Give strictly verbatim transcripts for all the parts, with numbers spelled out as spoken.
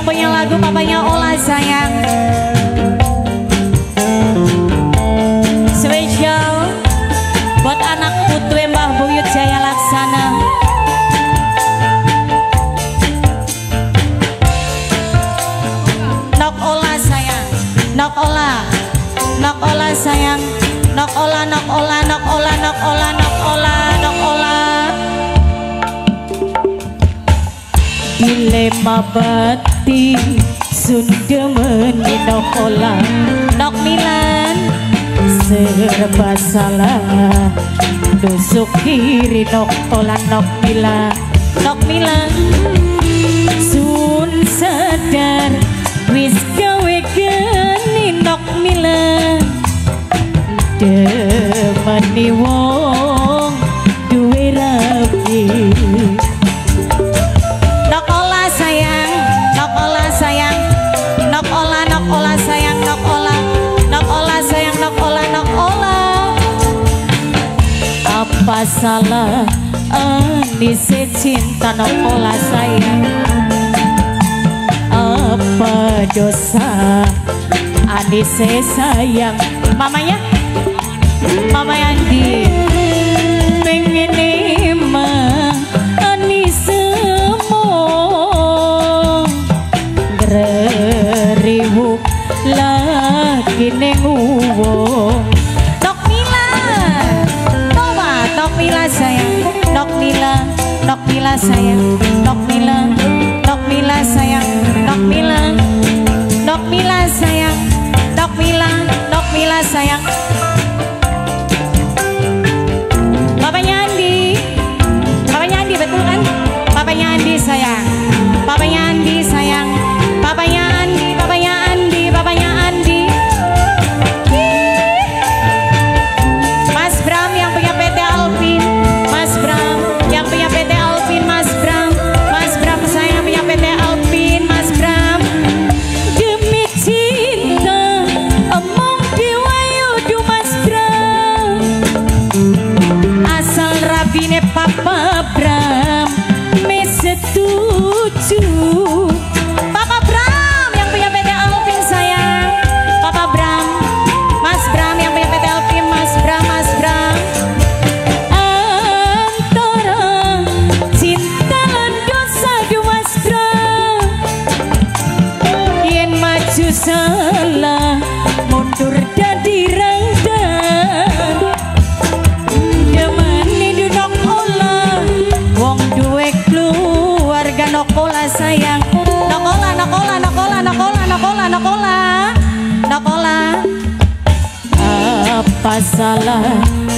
yang punya lagu papanya Ola sayang. Spesial buat anak putu Mbah Buyut Jaya Laksana. Nok Ola sayang, nok Ola, nok Ola sayang, nok Ola, nok Ola, nok Ola, nok Ola, nok Ola, nok Ola. Dilema batin sundemen nok ola, nok milan serba salah dosuk kiri nok ola, nok milan, nok milan sun sadar wis gawe geni nok milan demani wong duwe rapi. Apa salah anise cinta nok ola sayang? Apa dosa anise sayang? Mamanya, Mama Yandi pengen emang anise mo ngeriwuk lagi neng uwong. Sayang, nok mila, nok mila sayang, nok mila, nok mila sayang, nok mila, nok mila sayang, nok mila, nok mila sayang. Papanya Andi, papanya Andi betul kan? Papanya Andi sayang, papanya Andi sayang, papanya Andi, papanya Andi, papanya Andi. Mas Bram yang punya P T Alpin. Papa Bram me setuju. Papa Bram yang punya P T Alpin sayang. Papa Bram, Mas Bram yang punya P T Alpin, Mas Bram, Mas Bram. Antara cinta lan dosa du Mas Bram. Yen maju salah mundur dadi rendang. Nokola sayang, nokola, nokola, nokola, nokola, nokola, nokola, nokola. Apa salah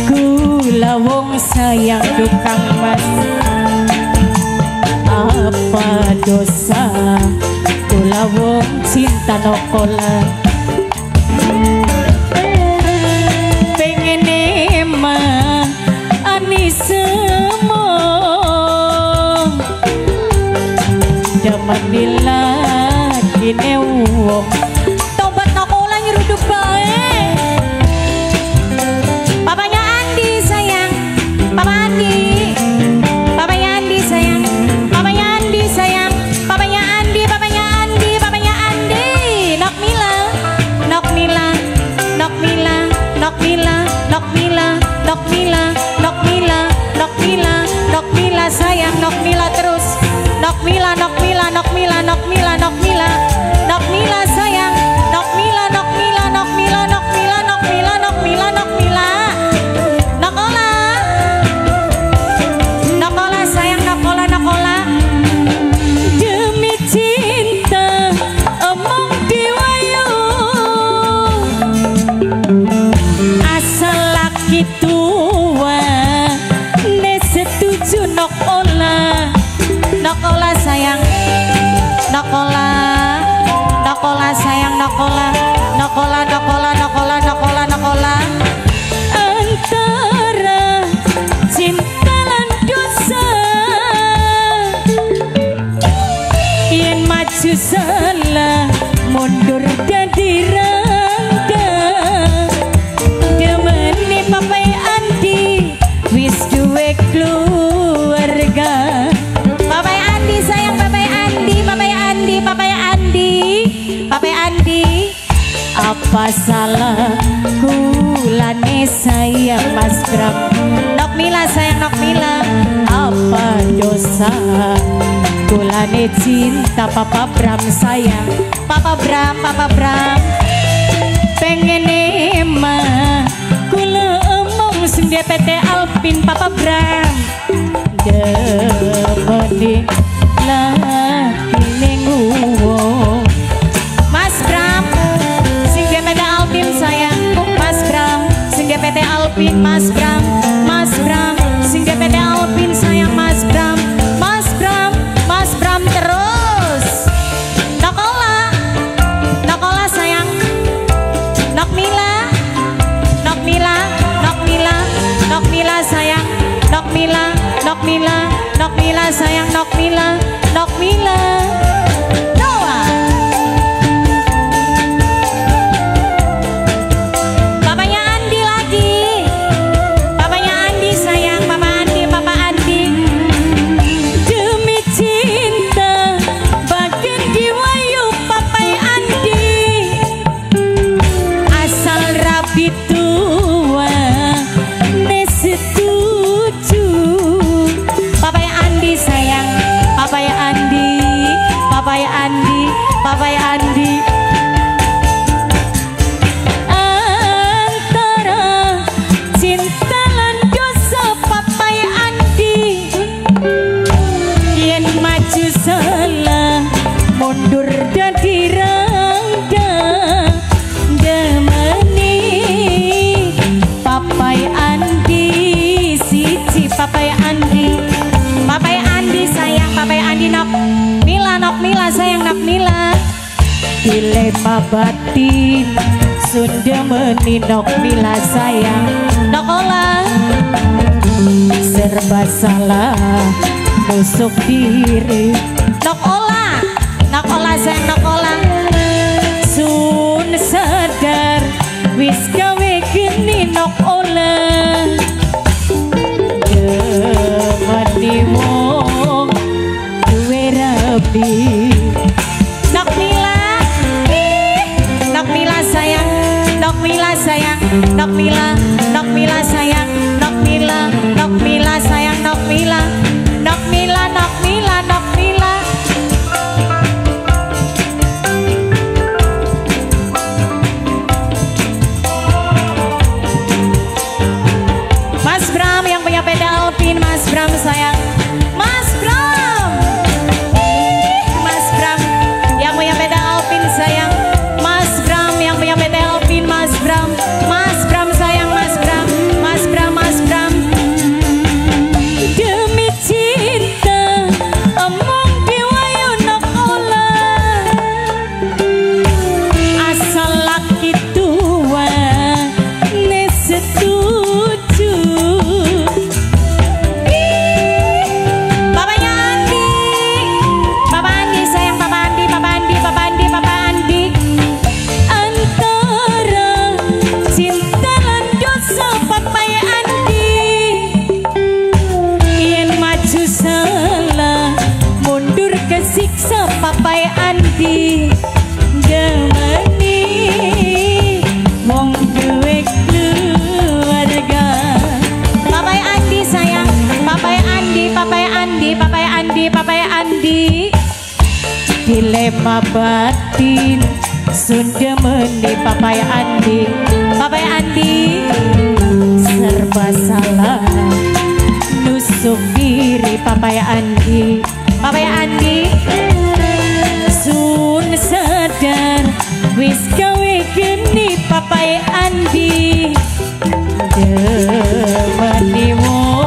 kula wong sayang tukang mas? Apa dosa kula wong cinta nokola? Pengen emang anisemu. Manila kini uang tobat nokola nyeruduk baik. Papanya Andi sayang, Papa Andi, papanya Andi sayang, papanya Andi sayang, papanya Andi, papanya Andi, papanya Andi. Nok mila, nok mila, nok mila, nok mila, nok mila, nok mila, nok mila, nok mila, nok mila sayang, nok mila terus. Nok mila, nok mila, nok mila, nok mila, nok mila, nok mila sayang, nok mila, nok mila, nok mila, nok mila, nok mila, nok mila, nok mila, nok ola, nok ola sayang, nok ola, nok ola. Demi cinta emang diwayu, asal laki tua ne setuju nok ola. Nokola sayang, nokola, nokola sayang, nokola, nokola, nokola, nokola, nokola, nokola. Antara cinta lan dosa, yen maju salah, mundur dadi rendang. Demeni papai Andi, wis duwe keluarga. Papa Andi, Papa Andi. masalah kulane sayang Mas Bram. Nok mila sayang nok mila, apa dosa kulane cinta Papa Bram sayang. Papa Bram, Papa Bram pengen emang kula omong sing P T Alpin Papa Bram demeni latine nguwo P T Alpin Mas Bram, Mas Bram, sing P T Alpin sayang Mas Bram, Mas Bram, Mas Bram terus. Nokola, nokola sayang, nok mila, nok mila, nok mila, nok mila sayang, nok mila, nok mila, nok mila sayang, nok mila, nok mila. Papa ya Andi, antara cinta lan dosa Papa ya Andi, yen maju salah mundur dadi renggang demeni Papa ya Andi, siji Papa ya Andi, Papa ya Andi sayang Papa ya Andi nak mila nak mila sayang nak mila. Dilema batin sudah meninok mila sayang nokola serba salah nusuk diri nokola nokola sayang nokola sun sadar wis gawe geni nokola demenimu duwe rabi nok mila, nok mila sayang, nok mila, nok mila sayang, nok mila, nok mila, nok mila, nok mila. Mas Bram yang punya P T Alpin, Mas Bram sayang, Mas Bram, Mas Bram yang punya P T Alpin sayang, Mas Bram yang punya P T Alpin, Mas Bram. Siksa Papa ya Andi demeni wong duwe keluarga Papa ya Andi sayang Papa ya Andi Papa ya Andi Papa ya Andi Papa ya Andi dilema batin sudah meni Papa ya Andi Papa ya Andi serba salah nusuk diri Papa ya Andi Papa ya Andi sun sadar wis gawe geni Papa ya Andi demenimu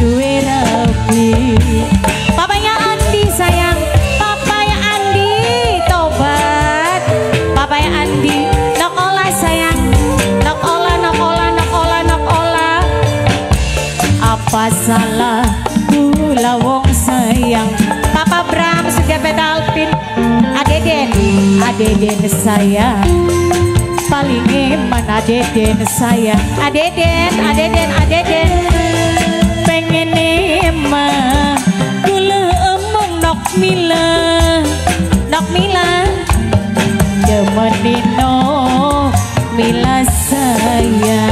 duwe rabi Papa ya Andi sayang Papa ya Andi tobat Papa ya Andi nokola sayang nokola nokola nokola nokola apa salah kula wong sayang Papa Bram sudah P T Alpin Adeden Adeden sayang paling eman Adeden sayang Adeden Adeden Adeden pengen eman kula omong nok mila nok mila demeni no Jaya.